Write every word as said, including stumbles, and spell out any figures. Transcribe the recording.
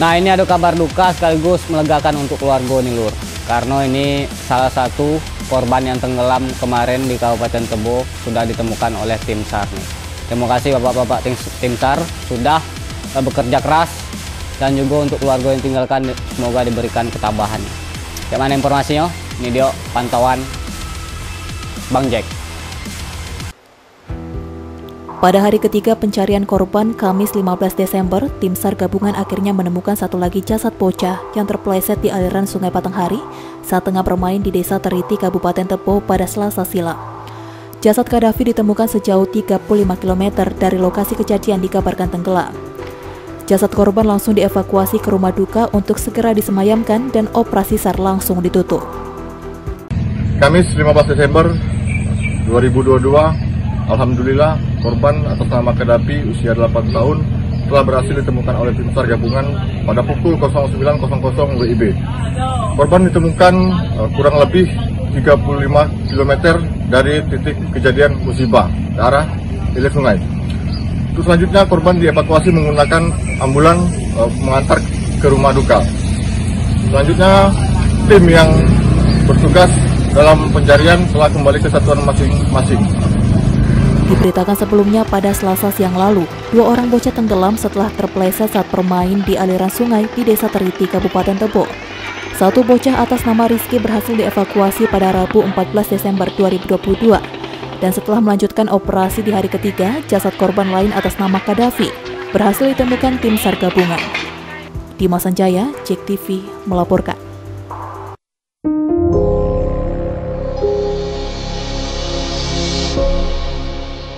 Nah, ini ada kabar duka sekaligus melegakan untuk keluarga nih Lur. Karena ini salah satu korban yang tenggelam kemarin di Kabupaten Tebo sudah ditemukan oleh tim SAR nih. Terima kasih bapak-bapak tim, tim SAR sudah bekerja keras, dan juga untuk keluarga yang tinggalkan semoga diberikan ketabahan. Bagaimana informasinya? Ini dia pantauan Bang Jack. Pada hari ketiga pencarian korban, Kamis lima belas Desember, tim SAR gabungan akhirnya menemukan satu lagi jasad bocah yang terpeleset di aliran Sungai Patenghari saat tengah bermain di desa Teriti, Kabupaten Tebo pada Selasa silam. Jasad Kadafi ditemukan sejauh tiga puluh lima kilometer dari lokasi kejadian dikabarkan tenggelam. Jasad korban langsung dievakuasi ke rumah duka untuk segera disemayamkan dan operasi SAR langsung ditutup. Kamis lima belas Desember dua ribu dua puluh dua, alhamdulillah, korban atas nama Kadafi usia delapan tahun telah berhasil ditemukan oleh tim SAR gabungan pada pukul nol sembilan nol nol W I B. Korban ditemukan uh, kurang lebih tiga puluh lima kilometer dari titik kejadian musibah ke arah hilir sungai. Terus selanjutnya korban dievakuasi menggunakan ambulan uh, mengantar ke rumah duka. Selanjutnya tim yang bertugas dalam pencarian telah kembali ke satuan masing-masing. Diberitakan sebelumnya pada Selasa siang lalu, dua orang bocah tenggelam setelah terpeleset saat bermain di aliran sungai di desa Teriti, Kabupaten Tebo. Satu bocah atas nama Rizky berhasil dievakuasi pada Rabu empat belas Desember dua ribu dua puluh dua. Dan setelah melanjutkan operasi di hari ketiga, jasad korban lain atas nama Kadafi berhasil ditemukan tim SAR gabungan. Di Masan Jaya, JEK T V melaporkan.